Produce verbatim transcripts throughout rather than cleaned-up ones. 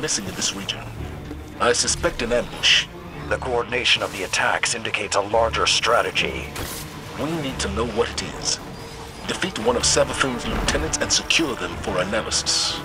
missing in this region. I suspect an ambush. The coordination of the attacks indicates a larger strategy. We need to know what it is. Defeat one of Savathun's lieutenants and secure them for analysis.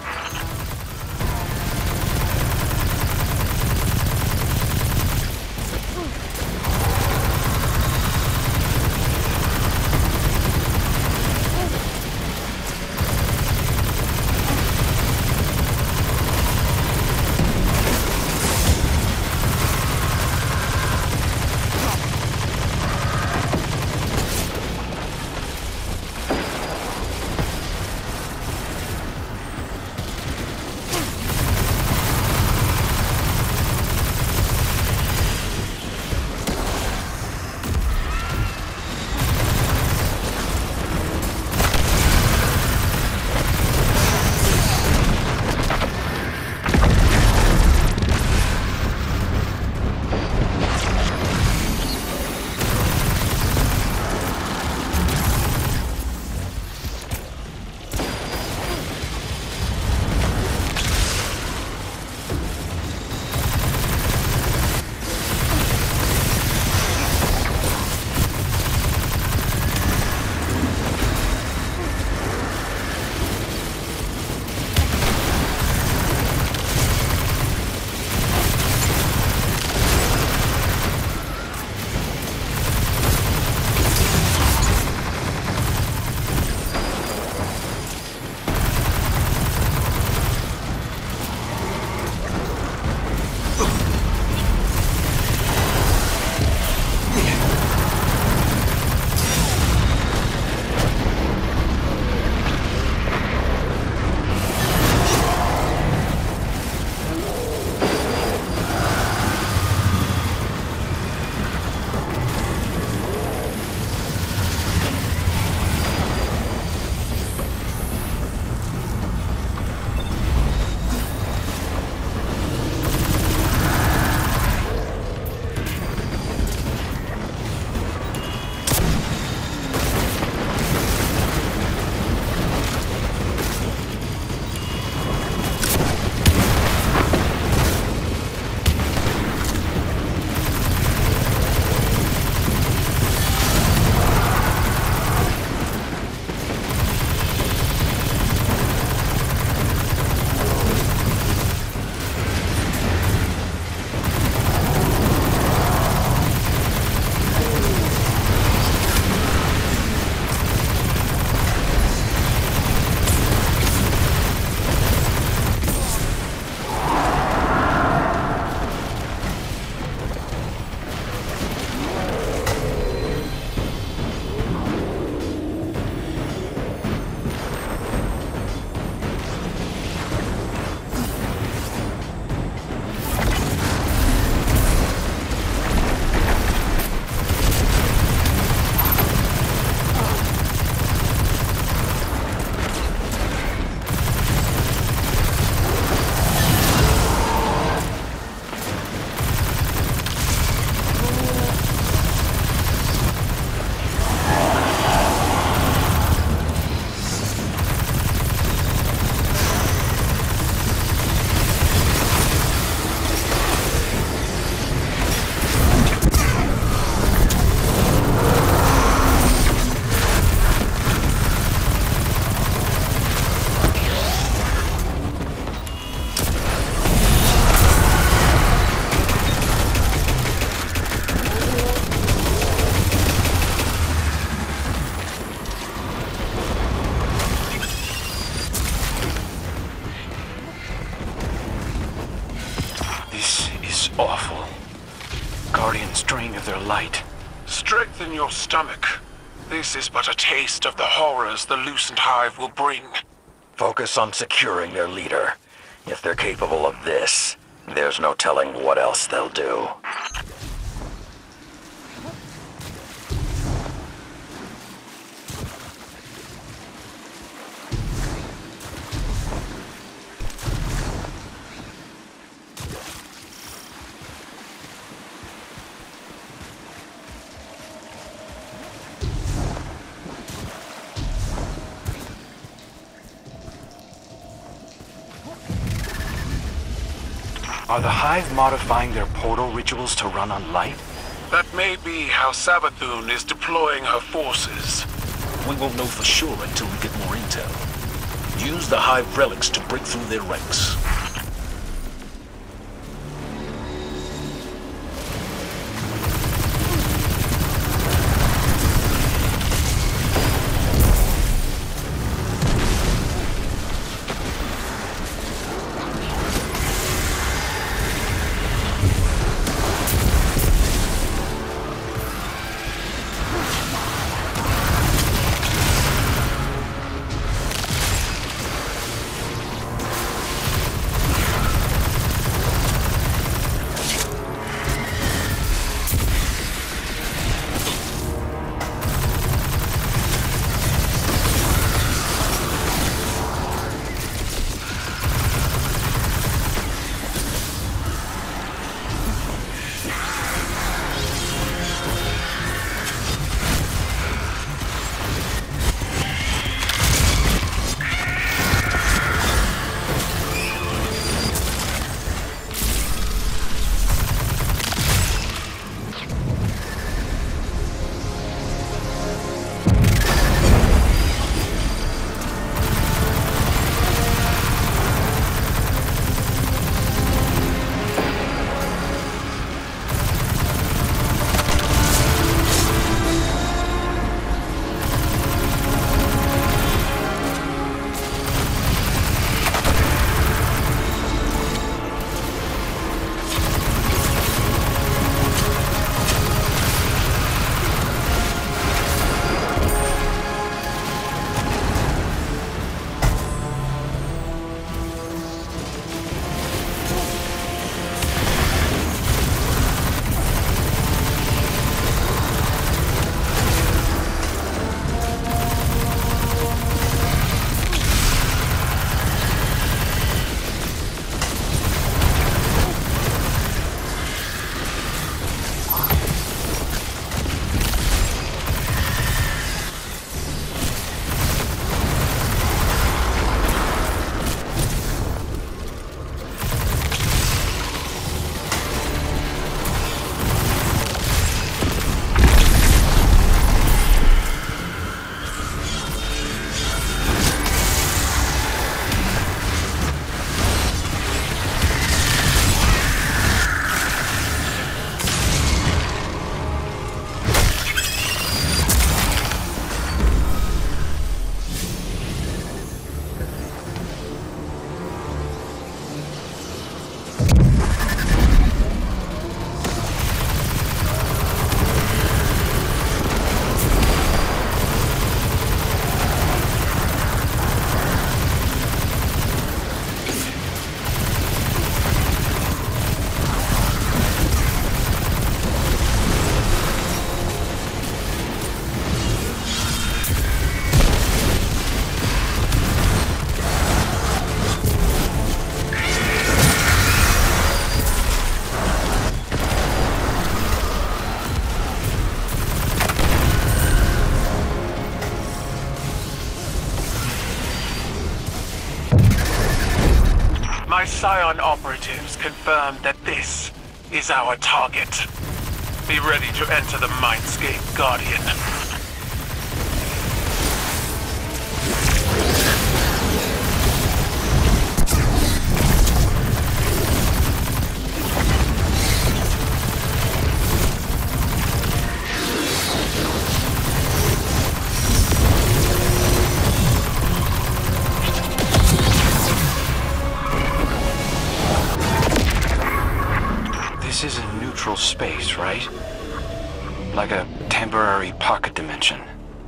Strengthen your stomach. This is but a taste of the horrors the Lucent Hive will bring. Focus on securing their leader. If they're capable of this, there's no telling what else they'll do. Are the Hive modifying their portal rituals to run on light? That may be how Savathun is deploying her forces. We won't know for sure until we get more intel. Use the Hive relics to break through their ranks. My Scion operatives confirmed that this is our target. Be ready to enter the Mindscape, Guardian. This is a neutral space, right? Like a temporary pocket dimension.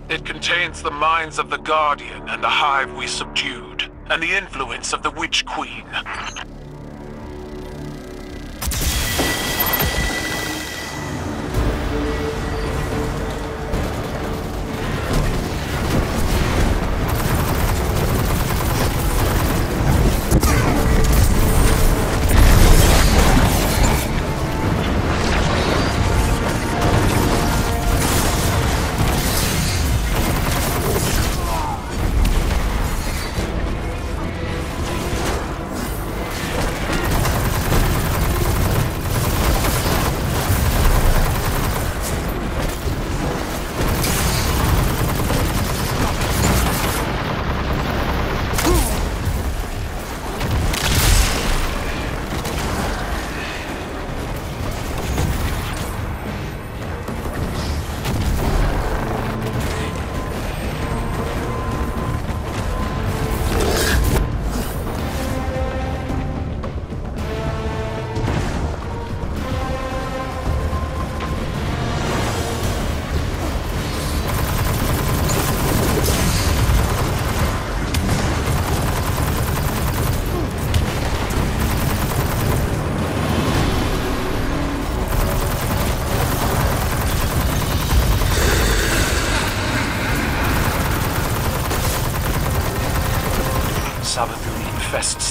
It contains the minds of the Guardian and the Hive we subdued, and the influence of the Witch Queen.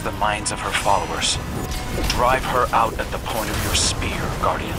the minds of her followers. Drive her out at the point of your spear, Guardian.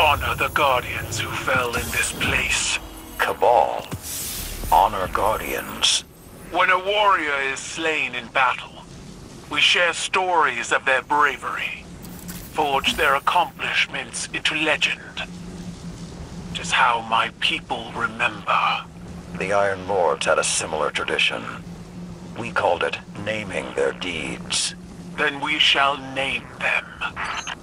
Honor the Guardians who fell in this place. Cabal, honor Guardians. When a warrior is slain in battle, we share stories of their bravery, forge their accomplishments into legend. It is how my people remember. The Iron Lords had a similar tradition. We called it naming their deeds. Then we shall name them.